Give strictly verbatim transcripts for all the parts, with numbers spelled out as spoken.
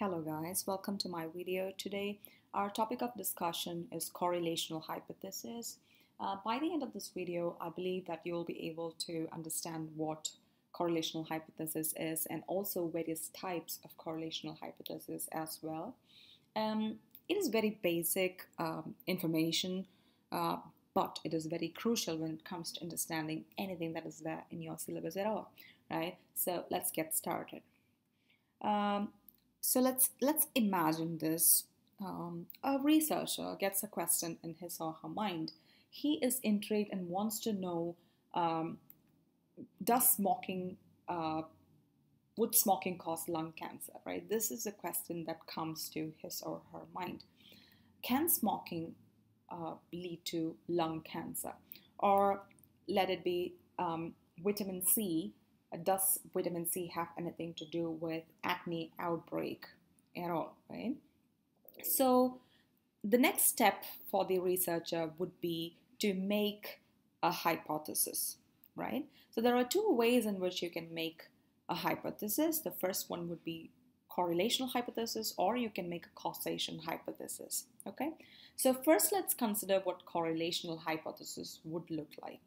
Hello guys, welcome to my video. Today our topic of discussion is correlational hypothesis. Uh, by the end of this video, I believe that you'll be able to understand what correlational hypothesis is and also various types of correlational hypothesis as well. Um, it is very basic um, information, uh, but it is very crucial when it comes to understanding anything that is there in your syllabus at all, right? So let's get started. Um, So let's let's imagine this. Um, a researcher gets a question in his or her mind. He is intrigued and wants to know, um, does smoking, uh, would smoking cause lung cancer, right? This is a question that comes to his or her mind. Can smoking uh, lead to lung cancer? Or let it be um, vitamin C. Does vitamin C have anything to do with acne outbreak at all, right? So the next step for the researcher would be to make a hypothesis, right? So there are two ways in which you can make a hypothesis. The first one would be correlational hypothesis, or you can make a causation hypothesis, okay? So first let's consider what correlational hypothesis would look like,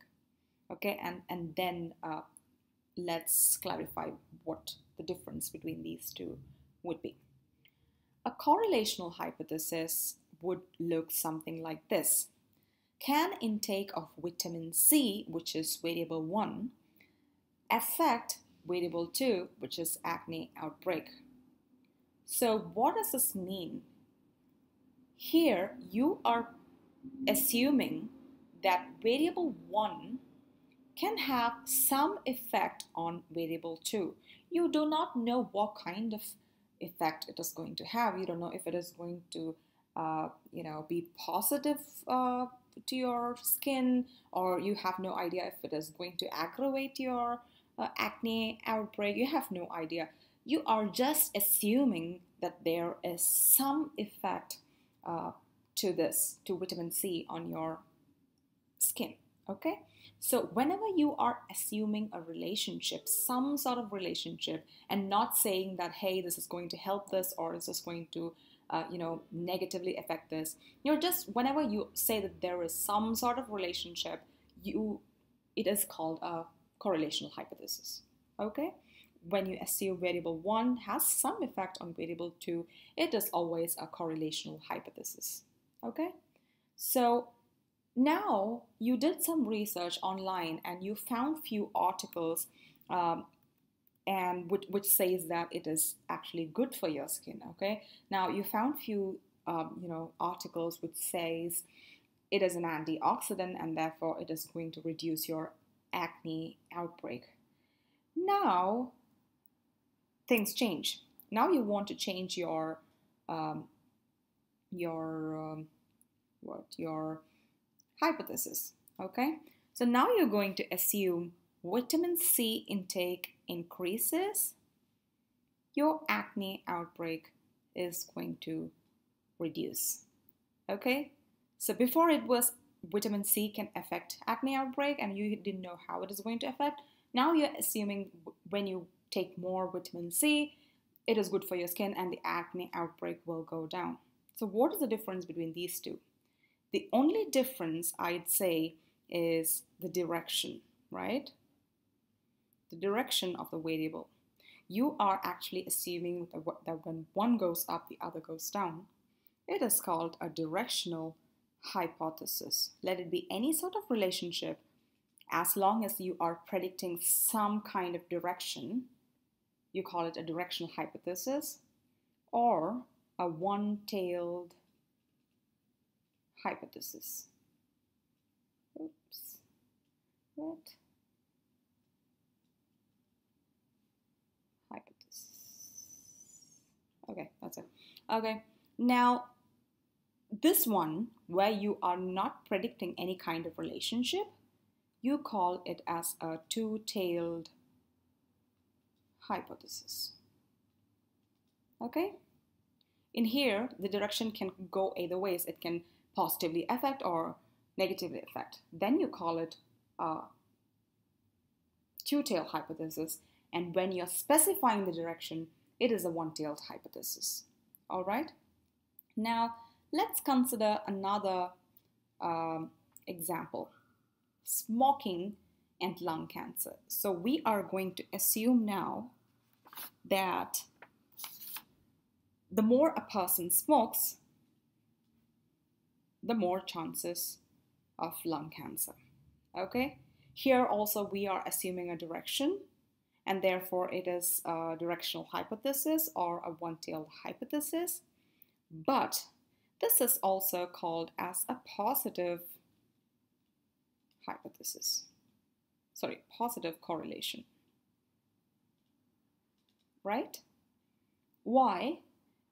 okay? And, and then... Uh, Let's clarify what the difference between these two would be. A correlational hypothesis would look something like this. Can intake of vitamin C, which is variable one, affect variable two, which is acne outbreak? So what does this mean? Here you are assuming that variable one can have some effect on variable two. You do not know what kind of effect it is going to have. You don't know if it is going to uh, you know, be positive uh, to your skin, or you have no idea if it is going to aggravate your uh, acne outbreak. You have no idea. You are just assuming that there is some effect uh, to this, to vitamin C on your skin, okay? So whenever you are assuming a relationship, some sort of relationship, and not saying that, hey, this is going to help this, or this is going to, uh, you know, negatively affect this. You're just, whenever you say that there is some sort of relationship, you, it is called a correlational hypothesis, okay? When you assume variable one has some effect on variable two, it is always a correlational hypothesis, okay? So now, you did some research online and you found few articles um, and which, which says that it is actually good for your skin, okay? Now, you found few, um, you know, articles which says it is an antioxidant and therefore it is going to reduce your acne outbreak. Now, things change. Now you want to change your, um, your, um, what, your... hypothesis, okay? So now you're going to assume vitamin C intake increases, your acne outbreak is going to reduce, okay? So before it was vitamin C can affect acne outbreak and you didn't know how it is going to affect. Now you're assuming when you take more vitamin C, it is good for your skin and the acne outbreak will go down. So what is the difference between these two? The only difference I'd say is the direction, right? The direction of the variable. You are actually assuming that when one goes up, the other goes down. It is called a directional hypothesis. Let it be any sort of relationship, as long as you are predicting some kind of direction, you call it a directional hypothesis or a one-tailed hypothesis. Oops. What? Hypothesis. Okay, that's it. Okay, now this one where you are not predicting any kind of relationship, you call it as a two-tailed hypothesis. Okay? In here, the direction can go either ways. It can positively affect or negatively affect. Then you call it a two-tailed hypothesis. And when you're specifying the direction, It is a one-tailed hypothesis. All right. Now let's consider another um, example: smoking and lung cancer. So we are going to assume now that the more a person smokes, the more chances of lung cancer. Okay, here also we are assuming a direction, and therefore it is a directional hypothesis or a one-tailed hypothesis, but this is also called as a positive hypothesis, sorry, positive correlation, right? Why?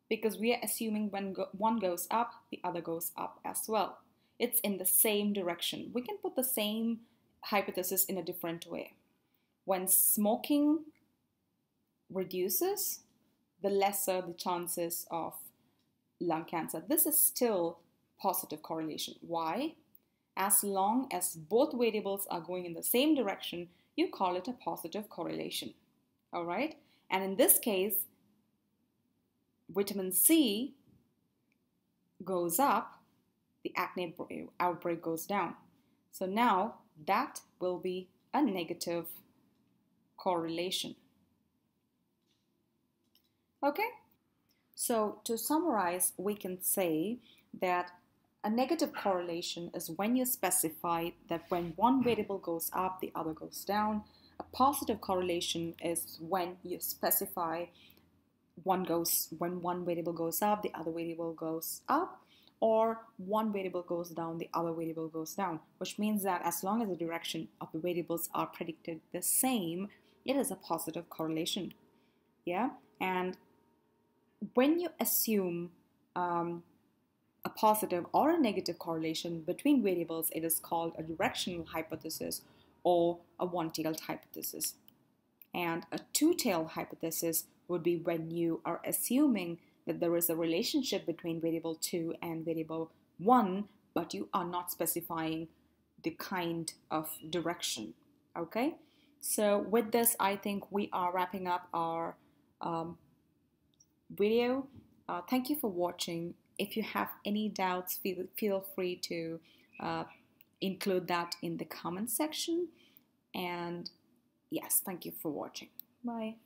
Because we are assuming when go one goes up, the other goes up as well. It's in the same direction. We can put the same hypothesis in a different way. When smoking reduces, the lesser the chances of lung cancer. This is still positive correlation. Why? As long as both variables are going in the same direction, you call it a positive correlation. All right? And in this case, vitamin C goes up, the acne outbreak goes down. So now that will be a negative correlation. Okay? So to summarize, we can say that a negative correlation is when you specify that when one variable goes up, the other goes down. A positive correlation is when you specify one goes, when one variable goes up, the other variable goes up, or one variable goes down, the other variable goes down, which means that as long as the direction of the variables are predicted the same, it is a positive correlation. Yeah, and when you assume um, a positive or a negative correlation between variables, it is called a directional hypothesis or a one-tailed hypothesis. And a two-tailed hypothesis would be when you are assuming that there is a relationship between variable two and variable one, but you are not specifying the kind of direction. Okay, so with this, I think we are wrapping up our um, video. Uh, thank you for watching. If you have any doubts, feel, feel free to uh, include that in the comment section. And yes, thank you for watching. Bye.